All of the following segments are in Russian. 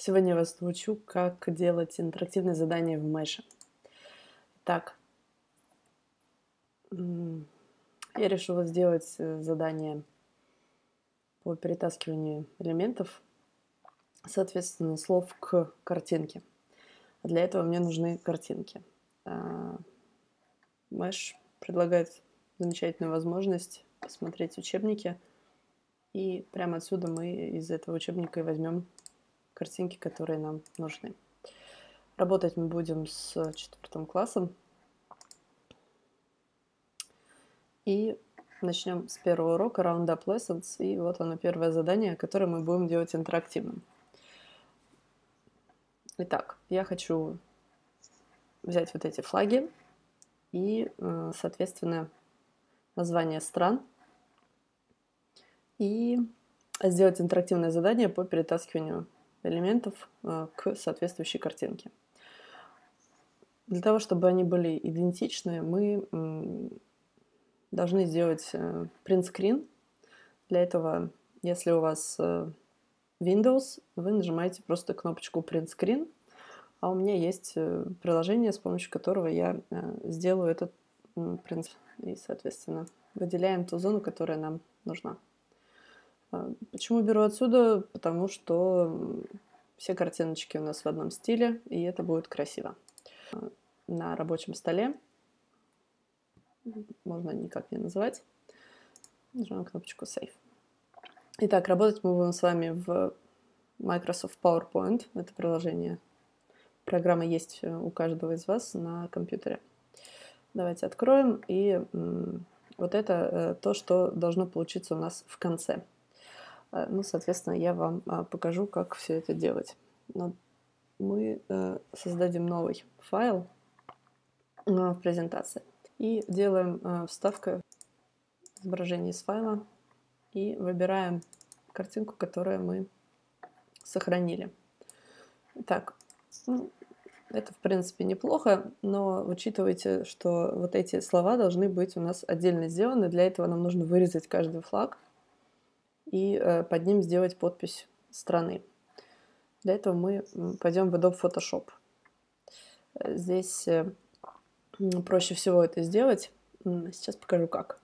Сегодня я вас научу, как делать интерактивные задания в Mesh. Так, я решила сделать задание по перетаскиванию элементов, соответственно, слов к картинке. Для этого мне нужны картинки. Mesh предлагает замечательную возможность посмотреть учебники, и прямо отсюда мы из этого учебника и возьмем картинки, которые нам нужны. Работать мы будем с 4 классом. И начнем с первого урока Round Up Lessons. И вот оно, первое задание, которое мы будем делать интерактивным. Итак, я хочу взять вот эти флаги и, соответственно, название стран. И сделать интерактивное задание по перетаскиванию элементов к соответствующей картинке. Для того, чтобы они были идентичны, мы должны сделать принт-скрин. Для этого, если у вас Windows, вы нажимаете просто кнопочку «Принт-скрин», а у меня есть приложение, с помощью которого я сделаю этот принт. И, соответственно, выделяем ту зону, которая нам нужна. Почему беру отсюда? Потому что все картиночки у нас в одном стиле, и это будет красиво. На рабочем столе, можно никак не называть, нажимаем кнопочку Save. Итак, работать мы будем с вами в Microsoft PowerPoint. Это приложение, программа есть у каждого из вас на компьютере. Давайте откроем, и вот это то, что должно получиться у нас в конце. Ну, соответственно, я вам покажу, как все это делать. Но мы создадим новый файл в презентации и делаем вставку изображений из файла и выбираем картинку, которую мы сохранили. Итак, ну, это, в принципе, неплохо, но учитывайте, что вот эти слова должны быть у нас отдельно сделаны. Для этого нам нужно вырезать каждый флаг и под ним сделать подпись страны. Для этого мы пойдем в Adobe Photoshop. Здесь проще всего это сделать. Сейчас покажу, как.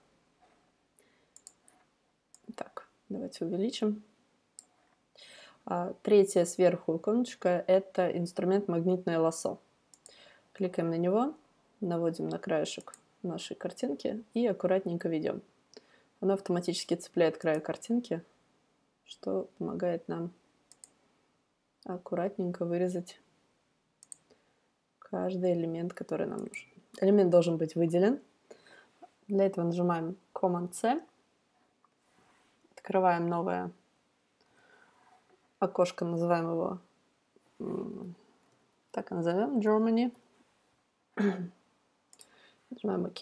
Так, давайте увеличим. Третья сверху иконочка – это инструмент «Магнитное лассо». Кликаем на него, наводим на краешек нашей картинки и аккуратненько ведем. Она автоматически цепляет край картинки, что помогает нам аккуратненько вырезать каждый элемент, который нам нужен. Элемент должен быть выделен. Для этого нажимаем Command-C, открываем новое окошко, называем его, так и назовем, Germany. Нажимаем ОК.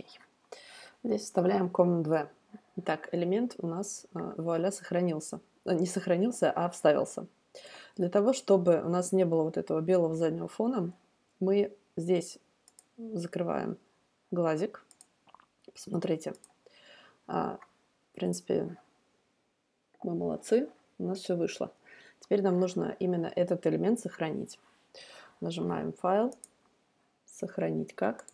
Здесь вставляем Command-V. Итак, элемент у нас, вуаля, сохранился. Не сохранился, а вставился. Для того, чтобы у нас не было вот этого белого заднего фона, мы здесь закрываем глазик. Посмотрите. В принципе, мы молодцы. У нас все вышло. Теперь нам нужно именно этот элемент сохранить. Нажимаем «Файл», «Сохранить как».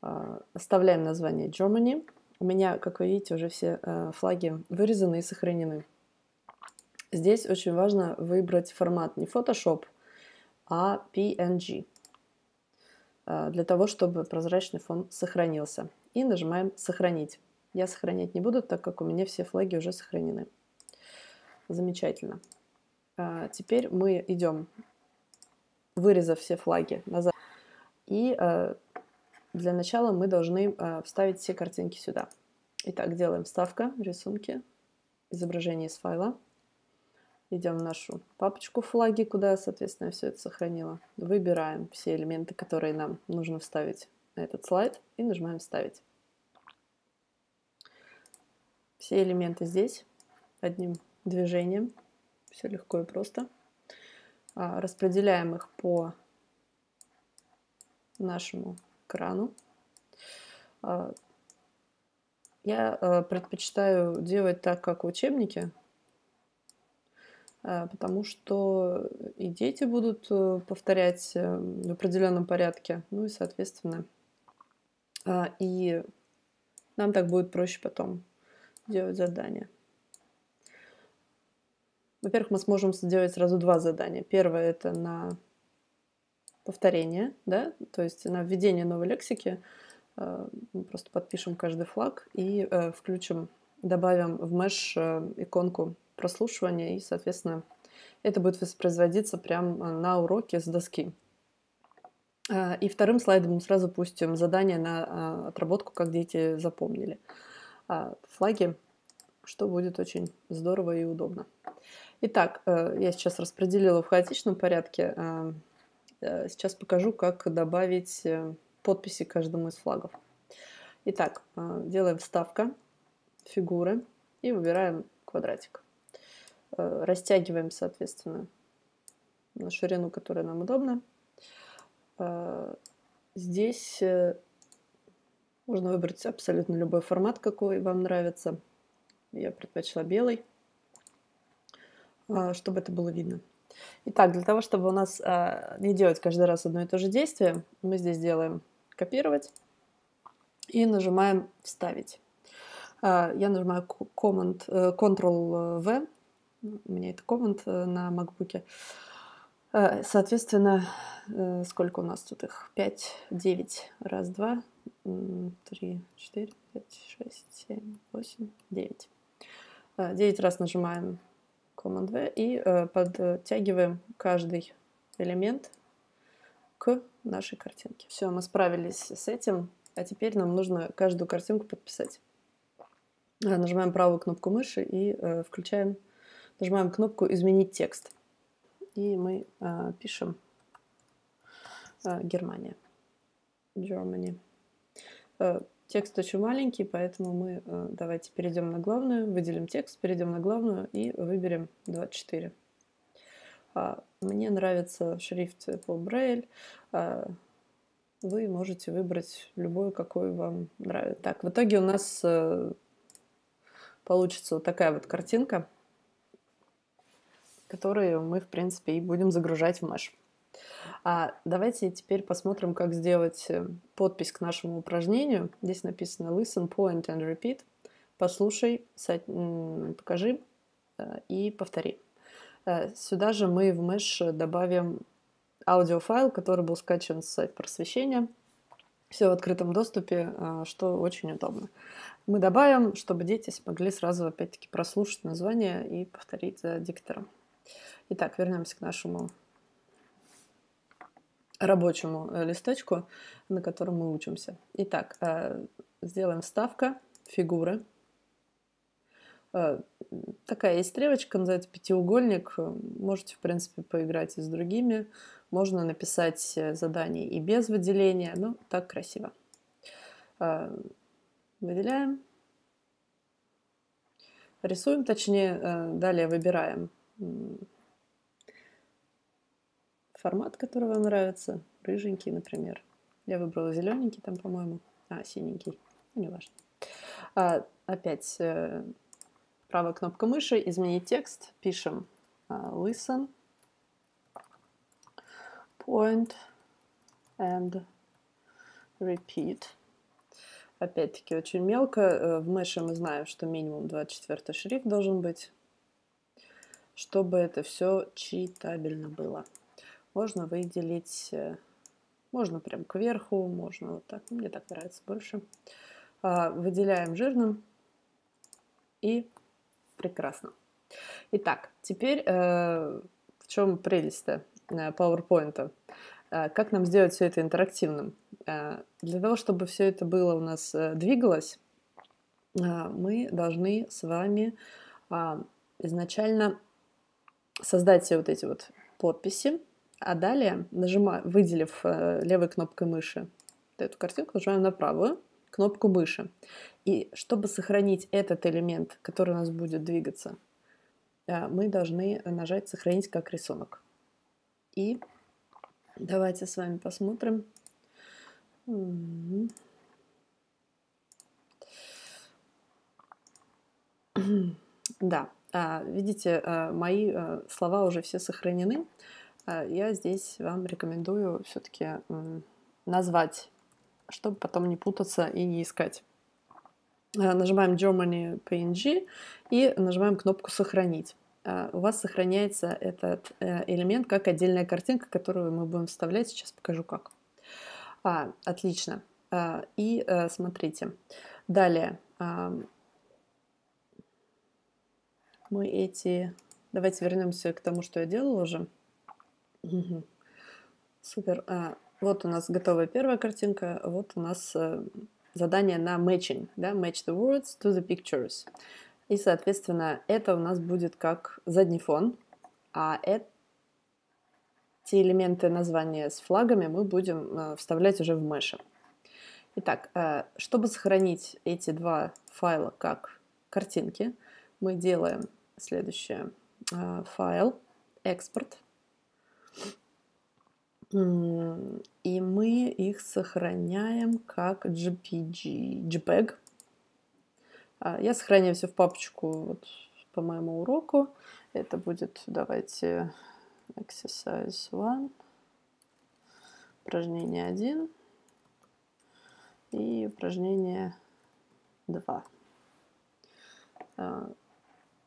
Оставляем название «Germany». У меня, как вы видите, уже все флаги вырезаны и сохранены. Здесь очень важно выбрать формат не Photoshop, а PNG, для того, чтобы прозрачный фон сохранился. И нажимаем «Сохранить». Я сохранять не буду, так как у меня все флаги уже сохранены. Замечательно. Теперь мы идем, вырезав все флаги, назад. И для начала мы должны вставить все картинки сюда. Итак, делаем вставка, рисунки, изображение из файла. Идем в нашу папочку флаги, куда, соответственно, я все это сохранила. Выбираем все элементы, которые нам нужно вставить на этот слайд, и нажимаем «Вставить». Все элементы здесь одним движением. Все легко и просто. Распределяем их по нашему экрану. Я предпочитаю делать так, как в учебнике. потому что и дети будут повторять в определенном порядке, ну и, соответственно, и нам так будет проще потом делать задания. Во-первых, мы сможем сделать сразу два задания. Первое – это на повторение, да, то есть на введение новой лексики. Мы просто подпишем каждый флаг и включим, добавим в Mesh иконку прослушивания, и, соответственно, это будет воспроизводиться прямо на уроке с доски. И вторым слайдом мы сразу пустим задание на отработку, как дети запомнили флаги, что будет очень здорово и удобно. Итак, я сейчас распределила в хаотичном порядке. Сейчас покажу, как добавить подписи к каждому из флагов. Итак, делаем вставка, фигуры и выбираем квадратик. Растягиваем, соответственно, на ширину, которая нам удобна. Здесь можно выбрать абсолютно любой формат, какой вам нравится. Я предпочла белый, чтобы это было видно. Итак, для того, чтобы у нас не делать каждый раз одно и то же действие, мы здесь делаем «Копировать» и нажимаем «Вставить». Я нажимаю Ctrl-V, у меня это команд на MacBook'е. Соответственно, сколько у нас тут их? 5, 9, 1, 2, 3, 4, 5, 6, 7, 8, 9. 9 раз нажимаем Command-V и подтягиваем каждый элемент к нашей картинке. Все, мы справились с этим, а теперь нам нужно каждую картинку подписать. Нажимаем правую кнопку мыши и нажимаем кнопку «Изменить текст». И мы пишем Германия. Germany. Текст очень маленький, поэтому мы давайте перейдем на главную, выделим текст, перейдем на главную и выберем 24. Мне нравится шрифт по Брайль. Вы можете выбрать любой, какой вам нравится. Так, в итоге у нас получится вот такая вот картинка, которые мы, в принципе, и будем загружать в Mesh. Давайте теперь посмотрим, как сделать подпись к нашему упражнению. Здесь написано «Listen, point and repeat». Послушай, покажи и повтори. Сюда же мы в Mesh добавим аудиофайл, который был скачан с сайта просвещения. Все в открытом доступе, что очень удобно. Мы добавим, чтобы дети смогли сразу, опять-таки, прослушать название и повторить за диктором. Итак, вернемся к нашему рабочему листочку, на котором мы учимся. Итак, сделаем вставка, фигуры. Такая есть стрелочка, называется пятиугольник. Можете, в принципе, поиграть и с другими. Можно написать задание и без выделения, но так красиво. Выделяем. Рисуем, точнее, далее выбираем формат, который вам нравится. Рыженький, например. Я выбрала зелененький там, по-моему. Синенький. Ну, не важно. Опять правая кнопка мыши. Изменить текст. Пишем listen, point and repeat. Опять-таки очень мелко. В Mesh мы знаем, что минимум 24 шрифт должен быть, чтобы это все читабельно было. Можно выделить, можно прям кверху, можно вот так. Мне так нравится больше. Выделяем жирным. И прекрасно. Итак, теперь в чем прелесть-то PowerPoint-а? Как нам сделать все это интерактивным? Для того, чтобы все это было у нас двигалось, мы должны с вами изначально создать все вот эти вот подписи, а далее, выделив левой кнопкой мыши эту картинку, нажимаем на правую кнопку мыши. И чтобы сохранить этот элемент, который у нас будет двигаться, мы должны нажать «Сохранить как рисунок». И давайте с вами посмотрим. Да, Видите, мои слова уже все сохранены. Я здесь вам рекомендую все-таки назвать, чтобы потом не путаться и не искать. Нажимаем Germany PNG и нажимаем кнопку «Сохранить». У вас сохраняется этот элемент как отдельная картинка, которую мы будем вставлять. Сейчас покажу как. Отлично. И смотрите. Далее. Давайте вернемся к тому, что я делала уже. Угу. Супер. Вот у нас готовая первая картинка. Вот у нас задание на matching. Да? Match the words to the pictures. И, соответственно, это у нас будет как задний фон. А эти элементы названия с флагами мы будем вставлять уже в Mesh. Итак, чтобы сохранить эти два файла как картинки, мы делаем следующее. Файл, экспорт. И мы их сохраняем как jpeg. Я сохраняю все в папочку вот, по моему уроку. Это будет, давайте, exercise 1, упражнение 1 и упражнение 2.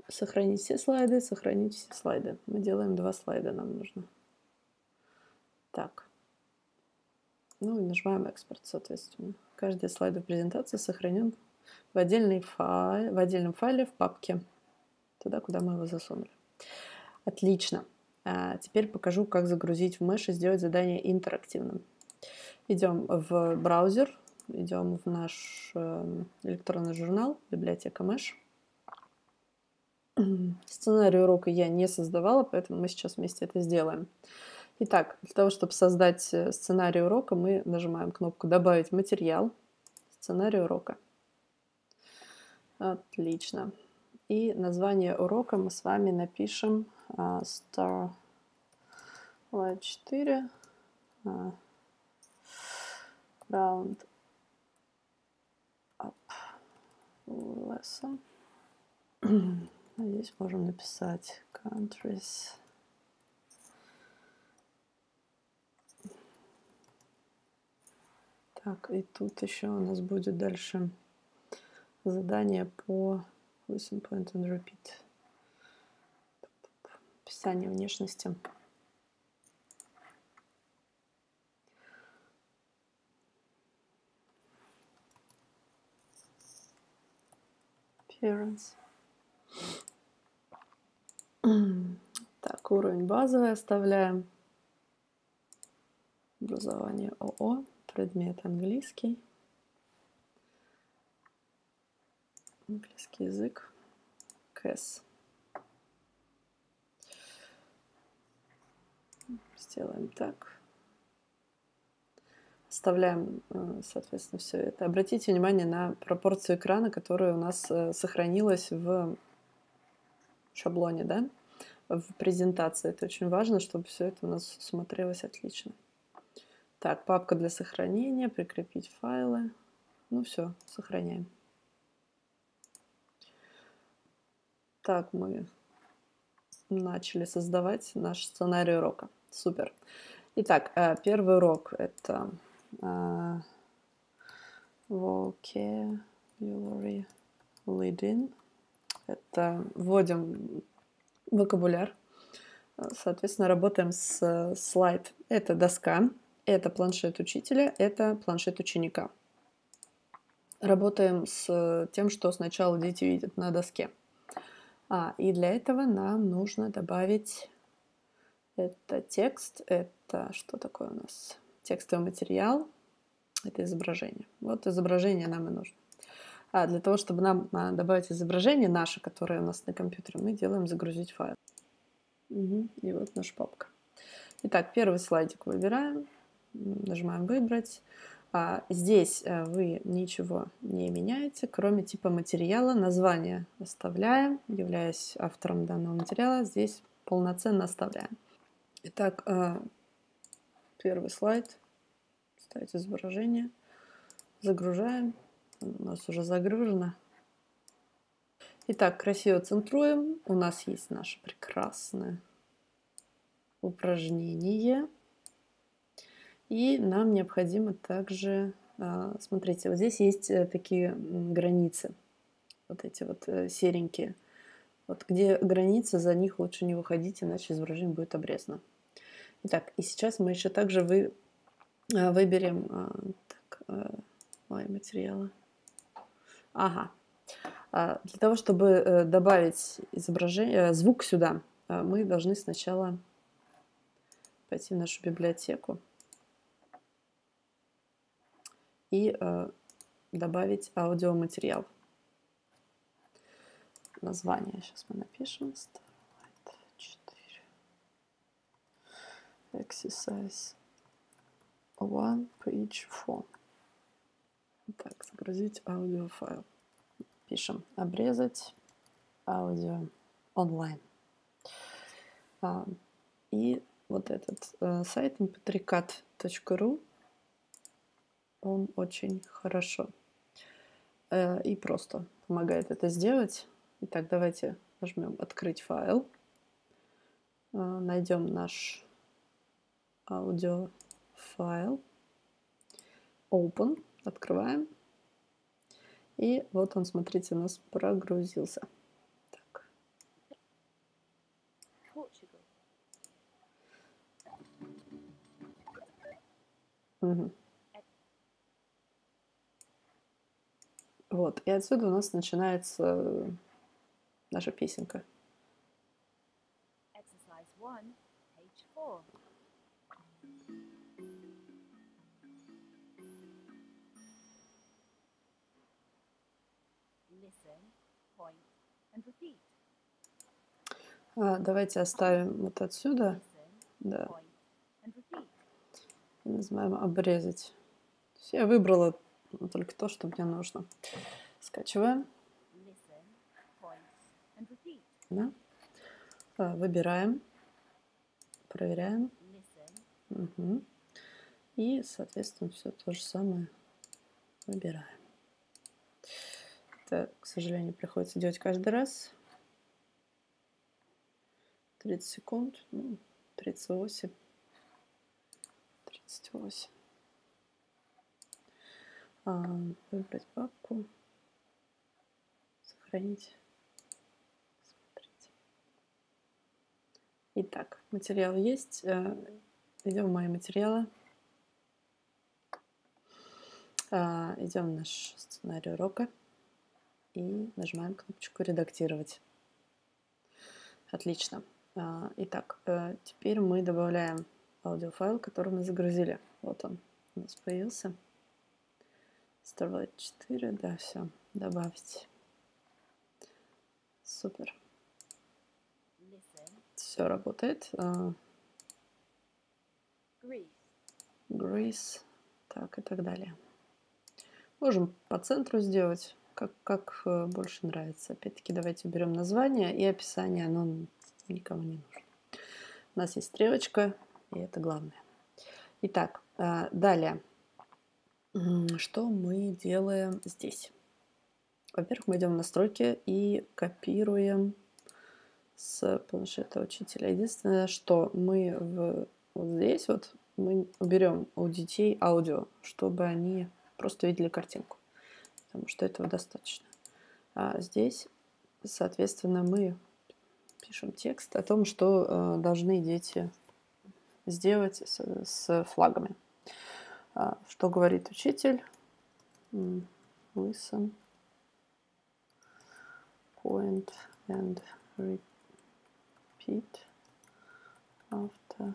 Сохранить все слайды, сохранить все слайды. Мы делаем 2 слайда, нам нужно. Так. Ну и нажимаем экспорт, соответственно. Каждый слайд в презентации сохранен в отдельном файле в папке, туда, куда мы его засунули. Отлично. Теперь покажу, как загрузить в Mesh и сделать задание интерактивным. Идем в браузер, идем в наш электронный журнал, библиотека Mesh. Сценарий урока я не создавала, поэтому мы сейчас вместе это сделаем. Итак, для того, чтобы создать сценарий урока, мы нажимаем кнопку «Добавить материал», «Сценарий урока». Отлично. И название урока мы с вами напишем StarLight 4 Round Up Lesson. Здесь можем написать Countries. Так, и тут еще у нас будет дальше задание по listen, point and repeat. Описание внешности. Appearance. Так, уровень базовый оставляем. Образование ООО. Предмет английский. Английский язык. КЭС. Сделаем так. Оставляем, соответственно, все это. Обратите внимание на пропорцию экрана, которая у нас сохранилась в шаблоне, да? В презентации. Это очень важно, чтобы все это у нас смотрелось отлично. Так, папка для сохранения, прикрепить файлы. Ну все, сохраняем. Так, мы начали создавать наш сценарий урока. Супер. Итак, первый урок — это vocabulary leading. Это вводим вокабуляр. Соответственно, работаем с слайд. Это доска, это планшет учителя, это планшет ученика. Работаем с тем, что сначала дети видят на доске. И для этого нам нужно добавить это текст, это что такое у нас? Текстовый материал, это изображение. Вот изображение нам и нужно. Для того, чтобы нам добавить изображение наше, которое у нас на компьютере, мы делаем загрузить файл. Угу. И вот наша папка. Итак, первый слайдик выбираем, нажимаем «Выбрать». Здесь вы ничего не меняете, кроме типа материала. Название оставляем, являясь автором данного материала, здесь полноценно оставляем. Итак, первый слайд, ставить изображение, загружаем, у нас уже загружено. Итак, красиво центруем. У нас есть наше прекрасное упражнение. И нам необходимо также, смотрите, вот здесь есть такие границы, вот эти вот серенькие. Вот где границы, за них лучше не выходить, иначе изображение будет обрезано. Итак, и сейчас мы еще также выберем мои материалы. Ага. Для того, чтобы добавить изображение, звук сюда, мы должны сначала пойти в нашу библиотеку и добавить аудиоматериал. Название сейчас мы напишем. StarLight 4. Exercise 1, page 4. Так, загрузить аудиофайл. Пишем обрезать аудио онлайн. И вот этот сайт mpatricat.ru, он очень хорошо и просто помогает это сделать. Итак, давайте нажмем «Открыть файл», найдем наш аудиофайл, «Open», открываем, и вот он, смотрите, у нас прогрузился. Так. Угу. Вот, и отсюда у нас начинается наша песенка. Exercise 1, page 4. Listen, point and repeat. Давайте оставим вот отсюда. Да. И нажимаем обрезать. То есть я выбрала только то, что мне нужно. Скачиваем. Да. Выбираем, проверяем. Угу. И, соответственно, все то же самое выбираем. Это, к сожалению, приходится делать каждый раз. 30 секунд, 38, 38. Выбрать папку, сохранить. Итак, материал есть. Идем в мои материалы. Идем в наш сценарий урока и нажимаем кнопочку «Редактировать». Отлично. Итак, теперь мы добавляем аудиофайл, который мы загрузили. Вот он у нас появился. StarLight 4, да, все, добавить. Супер. Все работает. Greece, так и так далее. Можем по центру сделать, как больше нравится. Опять-таки давайте уберем название и описание, оно никому не нужно. У нас есть стрелочка, и это главное. Итак, далее. Что мы делаем здесь? Во-первых, мы идем в настройки и копируем с планшета учителя. Единственное, что мы вот здесь вот мы уберем у детей аудио, чтобы они просто видели картинку, потому что этого достаточно. А здесь, соответственно, мы пишем текст о том, что должны дети сделать с флагами. Что говорит учитель? Listen, point and repeat. After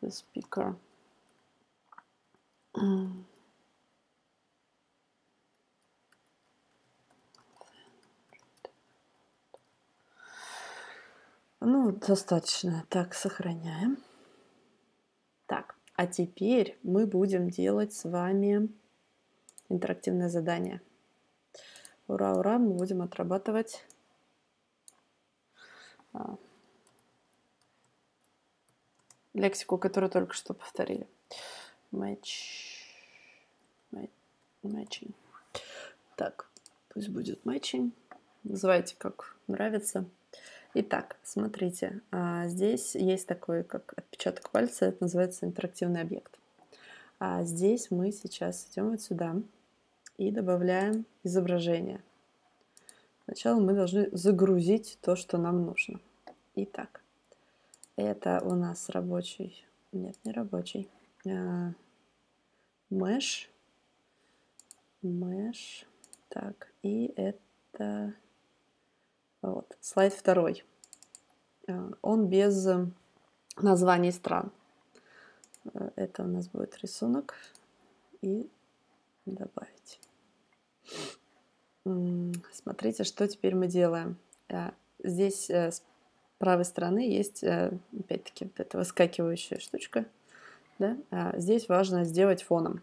the speaker. Ну, достаточно. Так, сохраняем. Так, а теперь мы будем делать с вами интерактивное задание. Ура, ура, мы будем отрабатывать лексику, которую только что повторили. Match. matching. Так, пусть будет matching. Называйте как нравится. Итак, смотрите, здесь есть такой, как отпечаток пальца, это называется интерактивный объект. А здесь мы сейчас идем вот сюда и добавляем изображение. Сначала мы должны загрузить то, что нам нужно. Итак, это у нас рабочий, нет, не рабочий, Mesh, так, и это вот, слайд 2. Он без названий стран. Это у нас будет рисунок. И добавить. Смотрите, что теперь мы делаем. Здесь с правой стороны есть, опять-таки, вот эта выскакивающая штучка. Да? Здесь важно сделать фоном.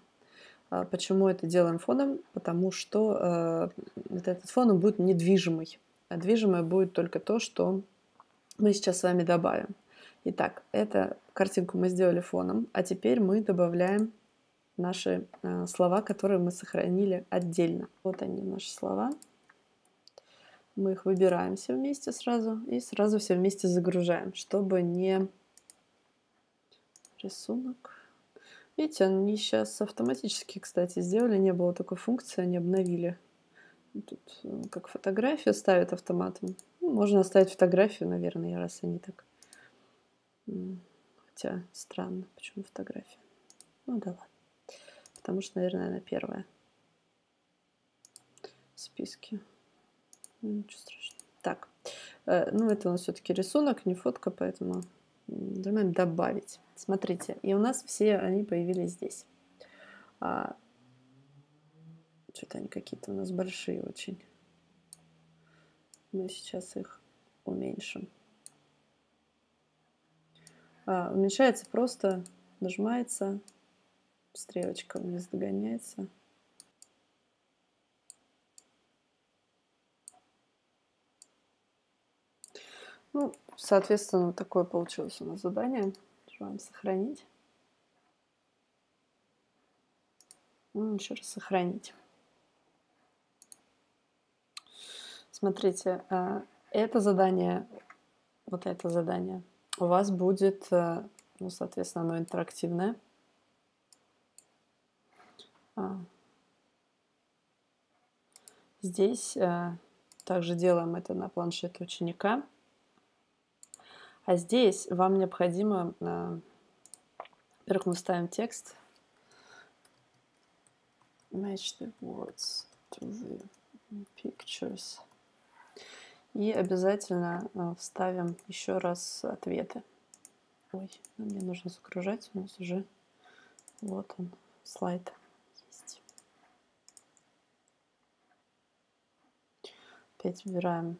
Почему это делаем фоном? Потому что вот этот фон он будет недвижимый. А движимое будет только то, что мы сейчас с вами добавим. Итак, эту картинку мы сделали фоном, а теперь мы добавляем наши слова, которые мы сохранили отдельно. Вот они, наши слова. Мы их выбираем все вместе сразу и сразу все вместе загружаем, чтобы не рисунок. Видите, они сейчас автоматически, кстати, сделали, не было такой функции, они обновили. Тут как фотографию ставят автоматом. Ну, можно оставить фотографию, наверное, раз они так. Хотя странно, почему фотография. Ну да ладно. Потому что, наверное, она первая в списке. Ничего страшного. Так, ну это у нас все-таки рисунок, не фотка, поэтому нажимаем «Добавить». Смотрите, и у нас все они появились здесь. Что-то они какие-то у нас большие очень. Мы сейчас их уменьшим. Уменьшается просто, нажимается, стрелочка вниз догоняется. Ну, соответственно, вот такое получилось у нас задание. Нажимаем «Сохранить». Ну, еще раз «Сохранить». Смотрите, это задание у вас будет, ну, соответственно, оно интерактивное. Здесь также делаем это на планшете ученика. А здесь вам необходимо, во-первых, мы ставим текст. Match the words to the pictures. И обязательно вставим еще раз ответы. Ой, мне нужно загружать, у нас уже вот он, слайд есть. Опять выбираем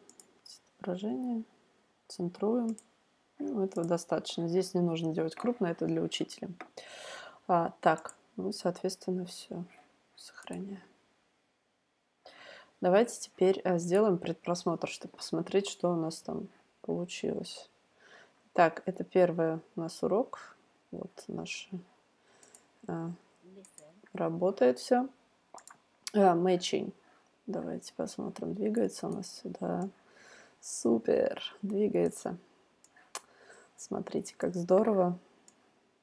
изображение, центруем. Ну, этого достаточно. Здесь не нужно делать крупно, это для учителя. Так, ну, соответственно, все. Сохраняем. Давайте теперь сделаем предпросмотр, чтобы посмотреть, что у нас там получилось. Так, это первый у нас урок. Вот наш работает все. Matching. Давайте посмотрим, двигается у нас сюда. Супер, двигается. Смотрите, как здорово.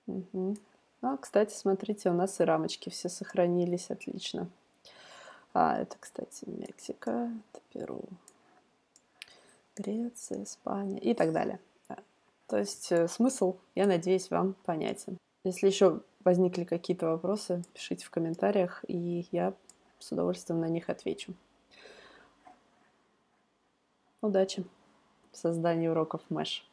Угу. А, кстати, смотрите, у нас и рамочки все сохранились, отлично. Это, кстати, Мексика, это Перу, Греция, Испания и так далее. То есть смысл, я надеюсь, вам понятен. Если еще возникли какие-то вопросы, пишите в комментариях, и я с удовольствием на них отвечу. Удачи в создании уроков Mesh.